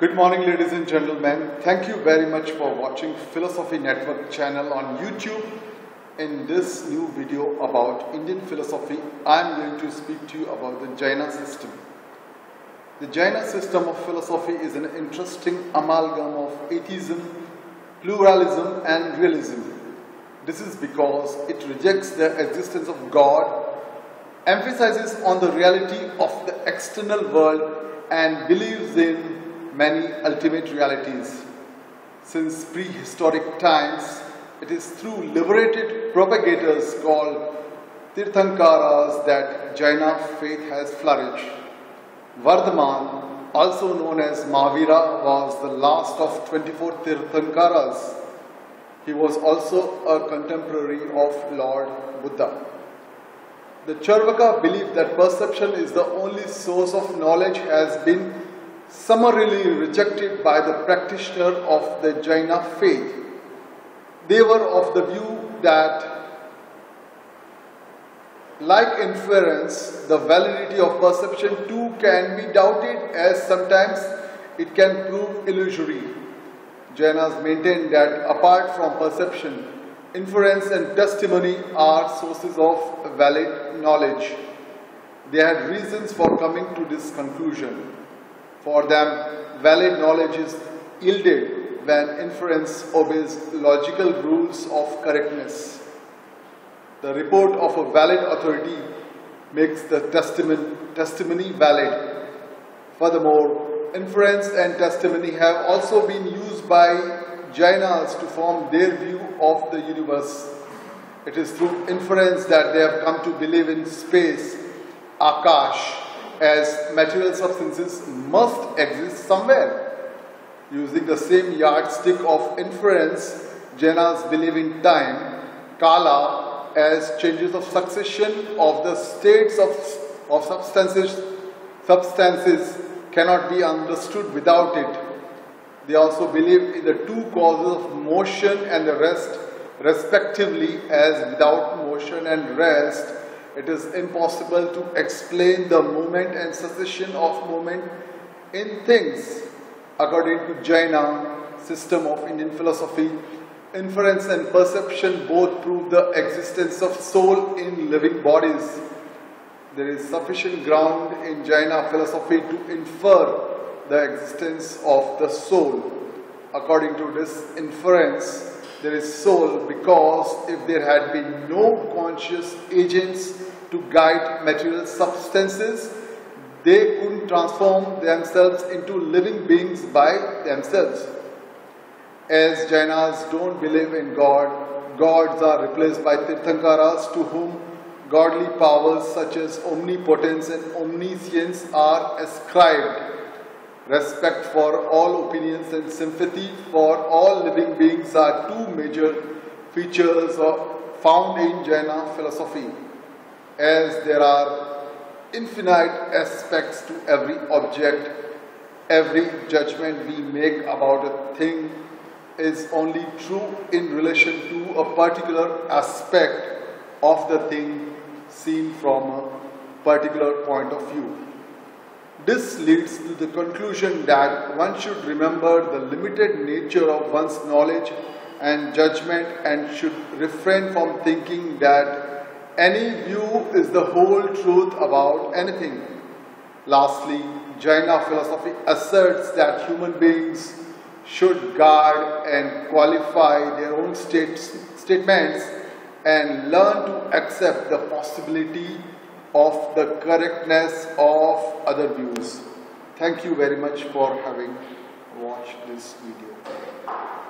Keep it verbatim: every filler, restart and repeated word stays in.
Good morning, ladies and gentlemen. Thank you very much for watching Philosophy Network Channel on YouTube. In this new video about Indian philosophy, I am going to speak to you about the Jaina system. The Jaina system of philosophy is an interesting amalgam of atheism, pluralism and realism. This is because it rejects the existence of God, emphasizes on the reality of the external world and believes in many ultimate realities. Since prehistoric times, it is through liberated propagators called Tirthankaras that Jaina faith has flourished. Vardhaman, also known as Mahavira, was the last of twenty-four Tirthankaras. He was also a contemporary of Lord Buddha. The Charvaka believed that perception is the only source of knowledge has been summarily rejected by the practitioner of the Jaina faith. They were of the view that, like inference, the validity of perception too can be doubted, as sometimes it can prove illusory. Jainas maintained that apart from perception, inference and testimony are sources of valid knowledge. They had reasons for coming to this conclusion. For them, valid knowledge is yielded when inference obeys logical rules of correctness. The report of a valid authority makes the testimony valid. Furthermore, inference and testimony have also been used by Jainas to form their view of the universe. It is through inference that they have come to believe in space, Akash, as material substances must exist somewhere. Using the same yardstick of inference, Jainas believe in time, Kala, as changes of succession of the states of, of substances, substances cannot be understood without it. They also believe in the two causes of motion and the rest respectively, as without motion and rest, it is impossible to explain the movement and cessation of movement in things. According to Jaina system of Indian philosophy, inference and perception both prove the existence of soul in living bodies. There is sufficient ground in Jaina philosophy to infer the existence of the soul. According to this inference, there is soul because if there had been no conscious agents to guide material substances, they couldn't transform themselves into living beings by themselves. As Jainas don't believe in God, gods are replaced by Tirthankaras, to whom godly powers such as omnipotence and omniscience are ascribed. Respect for all opinions and sympathy for all living beings are two major features of, found in Jaina philosophy, as there are infinite aspects to every object. Every judgment we make about a thing is only true in relation to a particular aspect of the thing seen from a particular point of view. This leads to the conclusion that one should remember the limited nature of one's knowledge and judgment and should refrain from thinking that any view is the whole truth about anything. Lastly, Jaina philosophy asserts that human beings should guard and qualify their own states, statements and learn to accept the possibility of the correctness of other views. Thank you very much for having watched this video.